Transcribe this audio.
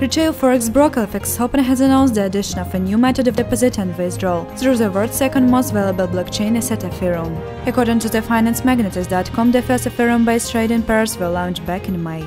Retail forex broker FXOpen has announced the addition of a new method of deposit and withdrawal through the world's second most valuable blockchain asset, Ethereum. According to the Financemagnates.com, the first Ethereum-based trading pairs were launched back in May.